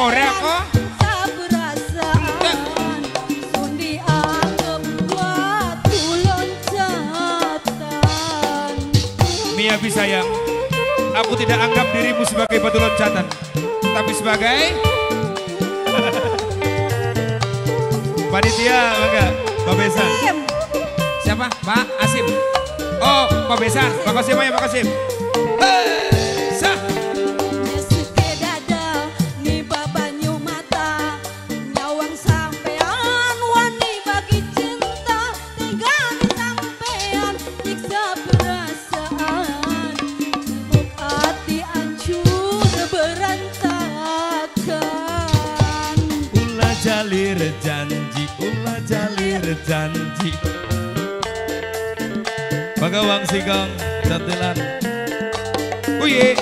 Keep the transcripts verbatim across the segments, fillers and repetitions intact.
Ora kok sabrasan pun dianggep batu loncatan. Mia Bisaya, aku tidak anggap dirimu sebagai batu loncatan, tapi sebagai panitia. Bangga Pak Besan. Siapa? Pak Asim. Oh, Pak Besan. Pak Asim ya, Pak Asim. Jalir janji, ulah jalir janji. Bagawang sigong tetelan. Uye.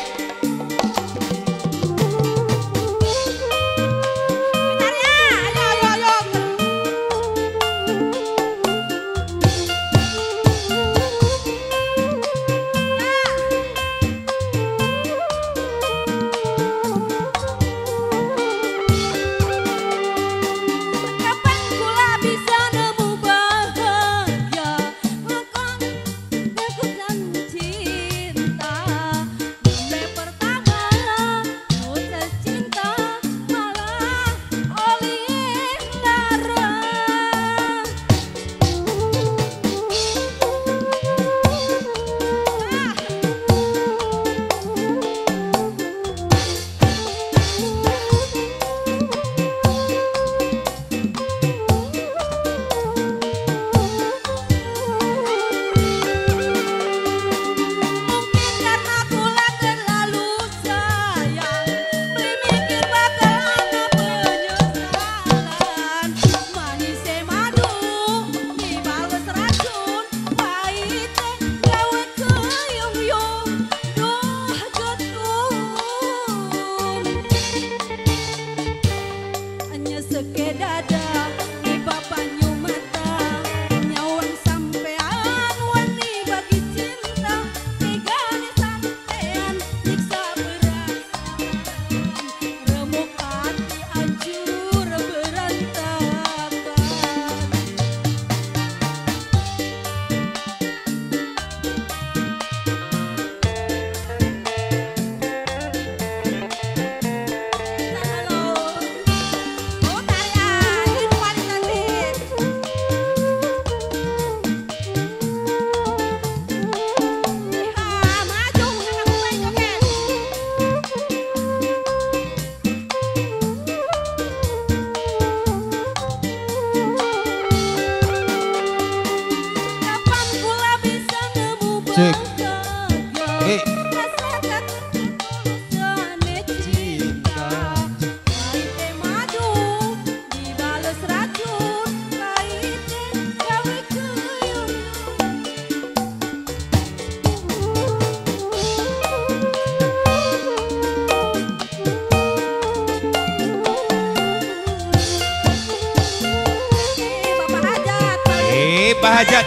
Pak Hajat,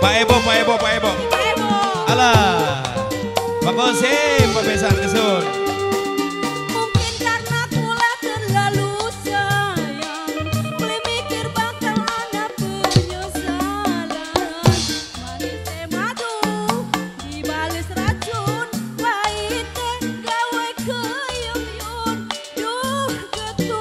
Pak Ebo, Pak Ebo, Pak Ebo. Pak Ebo. Alah, Pak Kosim, Pak Besan kesun. Mungkin karena pula terlalu sayang, boleh mikir bakal ada penyesalan. Manisnya madu, dibales racun, pahitnya gawe keyun-yun, duh getun.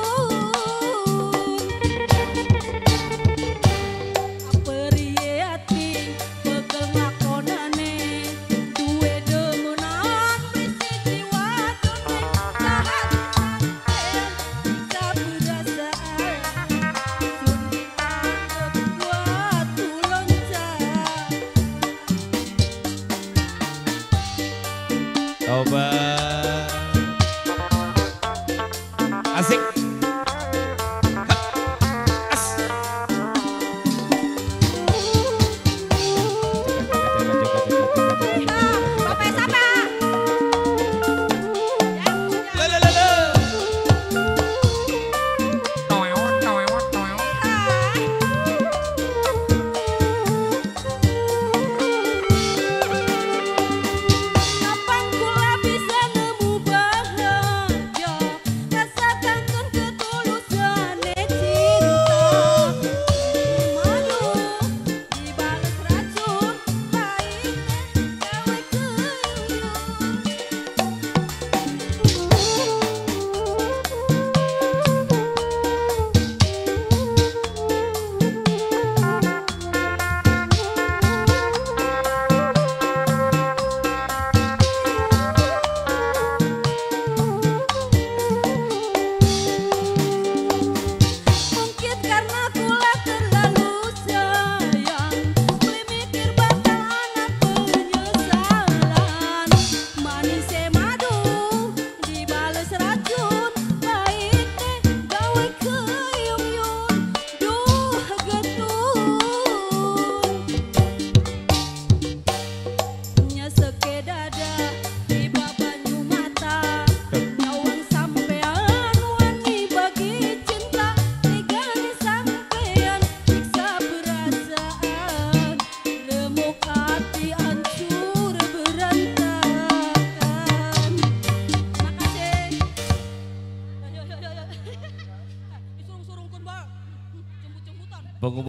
Asik. As. Bapak siapa? Lelelele. Toyot, toyot, toyot. Kapan kula bisa nemu bahagia? Rasakan. Pengumpul